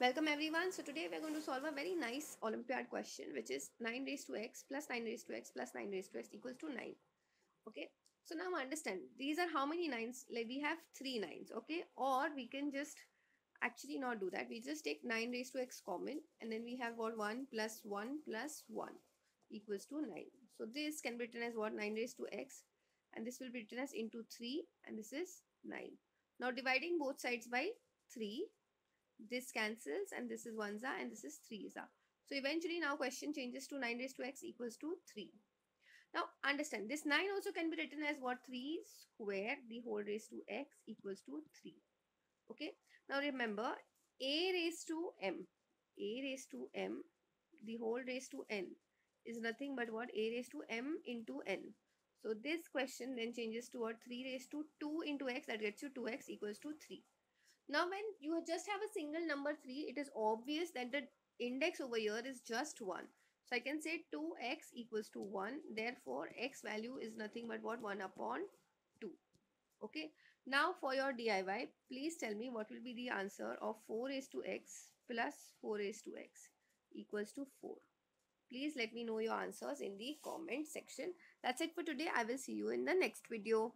Welcome everyone. So today we're going to solve a very nice Olympiad question, which is 9 raised to x plus 9 raised to x plus 9 raised to x equals to 9. Okay. So now understand, these are how many 9s? Like we have 3 9s. Okay. Or we can just actually not do that. We just take 9 raised to x common and then we have what 1 plus 1 plus 1 equals to 9. So this can be written as what 9 raised to x and this will be written as into 3 and this is 9. Now dividing both sides by 3. This cancels and this is 1s are and this is 3s are. So eventually now question changes to 9 raised to x equals to 3. Now understand this 9 also can be written as what 3 square the whole raised to x equals to 3. Okay. Now remember a raised to m the whole raised to n is nothing but what a raised to m into n. So this question then changes to what 3 raised to 2 into x, that gets you 2x equals to 3. Now when you just have a single number 3, it is obvious that the index over here is just 1. So I can say 2x equals to 1. Therefore, x value is nothing but what 1 upon 2. Okay. Now for your DIY, please tell me what will be the answer of 4 raised to x plus 4 raised to x equals to 4. Please let me know your answers in the comment section. That's it for today. I will see you in the next video.